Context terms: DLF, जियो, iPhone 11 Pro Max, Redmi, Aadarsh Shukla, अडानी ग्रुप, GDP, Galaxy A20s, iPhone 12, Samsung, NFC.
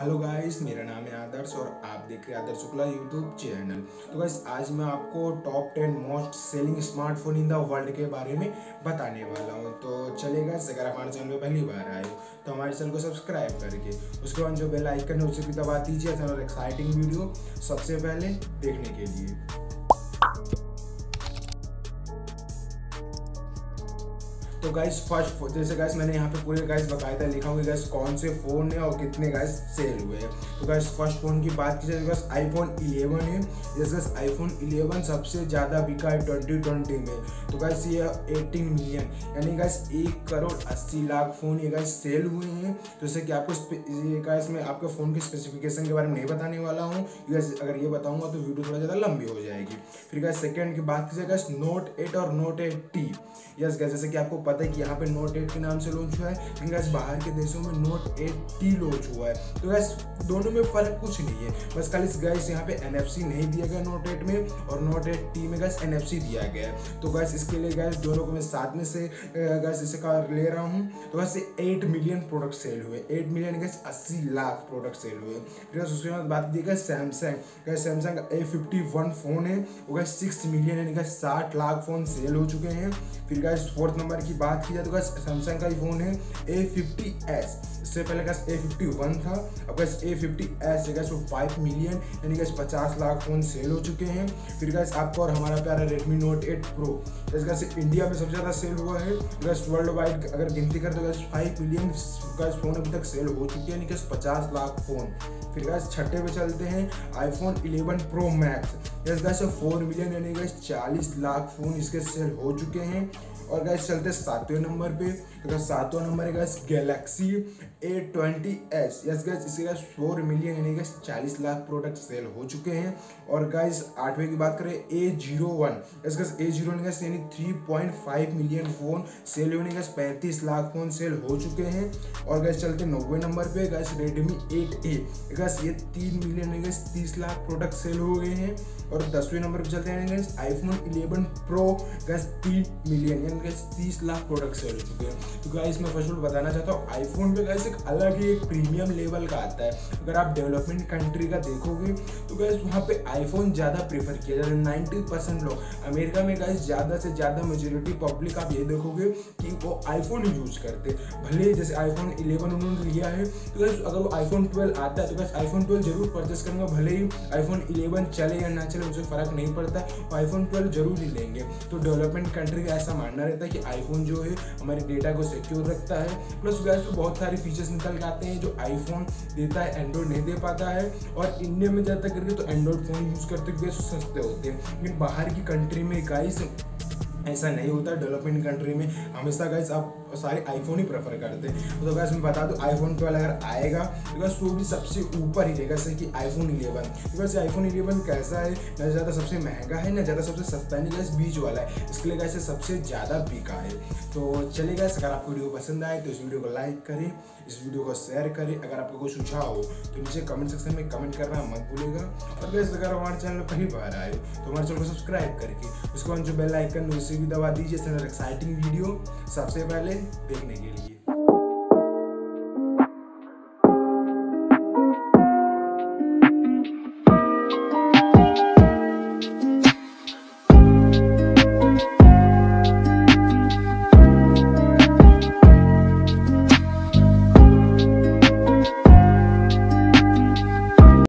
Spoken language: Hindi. हेलो गाइस, मेरा नाम है आदर्श और आप देख रहे हैं आदर्श शुक्ला यूट्यूब चैनल। तो गाइस, आज मैं आपको top 10 most selling smartphone in the world के बारे में बताने वाला हूं। तो चलिए गाइस, अगर हमारे चैनल में पहली बार आए हो तो हमारे चैनल को सब्सक्राइब करके उसके बाद जो बेल आइकन है उसे भी दबा दीजिए और एक्साइटिंग वीडियो सबसे पहले देखने के लिए। तो गाइस फर्स्ट, जैसे गाइस मैंने यहाँ पे पूरे गाइस बाकायदा लिखा हुआ है गाइस कौन से फ़ोन है और कितने गाइस सेल हुए हैं। तो गाइस फर्स्ट फ़ोन की बात की जाए तो गाइस आईफोन 11 है। जैसे गाइस आईफोन 11 सबसे ज़्यादा बिका है 2020 में। तो गाइस ये 18 मिलियन यानी गाइस 1,80,00,000 फ़ोन ये गाइस सेल हुए हैं। तो जैसे कि आपको गाइस मैं आपके फ़ोन की स्पेसिफिकेशन के बारे में नहीं बताने वाला हूँ, गाइस अगर ये बताऊँगा तो वीडियो थोड़ा ज़्यादा लंबी हो जाएगी। फिर गाइस सेकेंड की बात की जाए गाइस नोट 8 और नोट 8T। यस गाइस, जैसे कि आपको कि यहाँ पे नोट 8 के नाम से लॉन्च हुआ है, लेकिन गाइस बाहर के देशों में नोट 8T लॉन्च हुआ है। तो गाइस दोनों में फर्क कुछ नहीं है, बस खाली गाइस यहाँ पे NFC नहीं दिया गया नोट 8 में और नोट 8T में गाइस NFC दिया गया है। तो गाइस इसके लिए गाइस दोनों को मैं साथ में से गाइस इसे कवर ले रहा हूँ। तो गाइस 8 मिलियन प्रोडक्ट सेल हुए, 8 मिलियन गाइस 80,00,000 प्रोडक्ट सेल हुए। फिर उसके बाद बात की guys Samsung, guys Samsung A51 phone है वो गाइस 6 मिलियन यानी गाइस 60,00,000 फ़ोन सेल हो चुके हैं। फिर गाइस फोर्थ नंबर की बात की जाए तो गाइस सैमसंग का ही फ़ोन है A50s। इससे पहले गाइस A51 था, अब गाइस A50s है गाइस वो 5 मिलियन यानी गाइस 50,00,000 फ़ोन सेल हो चुके हैं। फिर गाइस आपको और हमारा प्यारा Redmi Note 8 Pro जिसका से इंडिया में सबसे ज़्यादा सेल हुआ है। गाइस वर्ल्ड वाइड अगर गिनती कर तो गाइस 5 मिलियन गाइस फ़ोन अभी तक सेल हो चुके हैं यानी गाइस 50,00,000 फ़ोन। फिर गाइस छठे पे चलते हैं iPhone 11 Pro Max। Yes guys 4 million यानी गाइस 40,00,000 फ़ोन इसके सेल हो चुके हैं। और गाइस चलते सातवें नंबर पे, तो सातवां नंबर है guys Galaxy A20s। Yes guys इसके गाइस 4 मिलियन यानी गाइस 40,00,000 प्रोडक्ट सेल हो चुके हैं। और गाइस आठवें की बात करें A01। Yes guys A01 guys यानी 3.5 मिलियन फ़ोन सेल होने गाइस 35,00,000 फ़ोन सेल हो चुके हैं। और गाइस चलते 9वें नंबर पे गाइस Redmi 8A। गाइस ये 3 मिलियन यानी गाइस 30,00,000 प्रोडक्ट सेल हो गए हैं। और 10वें नंबर पे चलते हैं guys iPhone 11 Pro guys 3 million guys 30,00,000 product sale हो चुके हैं। तो गाइस मैं फर्स्ट बताना चाहता हूँ आईफोन पे गाइस एक अलग ही एक प्रीमियम लेवल का आता है। अगर आप डेवलपमेंट कंट्री का देखोगे तो गाइस वहाँ पे आईफोन ज़्यादा प्रेफर किया जाता है। 90% लोग अमेरिका में गाइस ज़्यादा से ज़्यादा मेजोरिटी पब्लिक आप ये देखोगे कि वो आईफोन यूज़ करते, भले जैसे आईफोन 11 उन्होंने लिया है। तो गाइस अगर वो iPhone 12 आता है तो गाइस iPhone 12 जरूर परचेस करेंगे, भले ही iPhone 11 चले या ना चले मुझे फ़र्क नहीं पड़ता, iPhone 12 जरूर ही लेंगे। तो डेवलपमेंट कंट्री का ऐसा मानना रहता है कि आईफोन जो है हमारे डेटा को सिक्योर रखता है। प्लस गाइस तो बहुत सारे फीचर्स निकल के आते हैं जो आईफोन देता है, एंड्रॉइड नहीं दे पाता है। और इंडिया में ज़्यादा करके तो एंड्रॉइड फ़ोन यूज़ करते हुए सस्ते होते हैं, लेकिन बाहर की कंट्री में गाइस ऐसा नहीं होता। डेवलपमेंट कंट्री में हमेशा गाइस आप सारे आईफोन ही प्रेफर करते हैं। तो गाइस मैं बता दूं iPhone 12 अगर आएगा तो गाइस वो भी सबसे ऊपर ही रहेगा, जैसे कि iPhone 11। तो गाइस iPhone 11 कैसा है, ना ज़्यादा सबसे महंगा है ना ज़्यादा सबसे सस्ता, नहीं गाइस बीच वाला है, इसके लिए गाइस सबसे ज़्यादा बिका है। तो चलिए गाइस, अगर आपको वीडियो पसंद आए तो इस वीडियो को लाइक करें, इस वीडियो को शेयर करें। अगर आपको कोई सुझाव हो तो नीचे कमेंट सेक्शन में कमेंट करना मत भूलिएगा। और गाइस अगर हमारे चैनल पर पहली बार आए तो हमारे चैनल को सब्सक्राइब करके उसके बाद जो बेल आइकन है भी दबा दीजिए एक्साइटिंग वीडियो सबसे पहले देखने के लिए।